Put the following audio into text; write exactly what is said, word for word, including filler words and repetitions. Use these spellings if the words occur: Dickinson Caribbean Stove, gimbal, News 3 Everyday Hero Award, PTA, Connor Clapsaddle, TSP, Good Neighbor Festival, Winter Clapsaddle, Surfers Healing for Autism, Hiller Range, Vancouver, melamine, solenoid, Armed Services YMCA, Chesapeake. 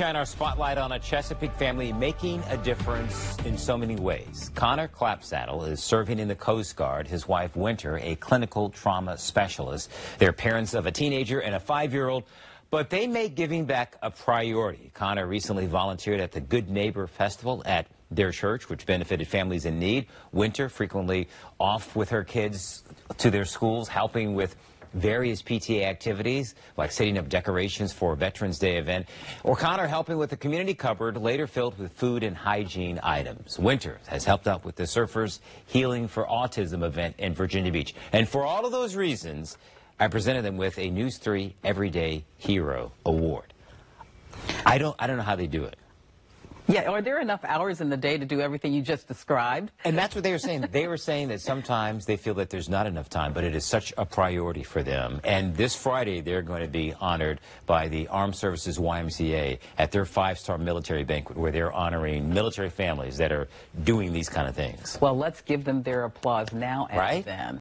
Tonight, our spotlight on a Chesapeake family making a difference in so many ways. Connor Clapsaddle is serving in the Coast Guard. His wife, Winter, a clinical trauma specialist. They're parents of a teenager and a five-year-old, but they make giving back a priority. Connor recently volunteered at the Good Neighbor Festival at their church, which benefited families in need. Winter frequently off with her kids to their schools, helping with various P T A activities, like setting up decorations for a Veterans Day event, or Connor helping with a community cupboard later filled with food and hygiene items. Winter has helped out with the Surfers Healing for Autism event in Virginia Beach. And for all of those reasons, I presented them with a News three Everyday Hero Award. I don't, I don't know how they do it. Yeah, are there enough hours in the day to do everything you just described? And that's what they were saying. They were saying that sometimes they feel that there's not enough time, but it is such a priority for them. And this Friday, they're going to be honored by the Armed Services Y M C A at their five-star military banquet, where they're honoring military families that are doing these kind of things. Well, let's give them their applause now and right? then.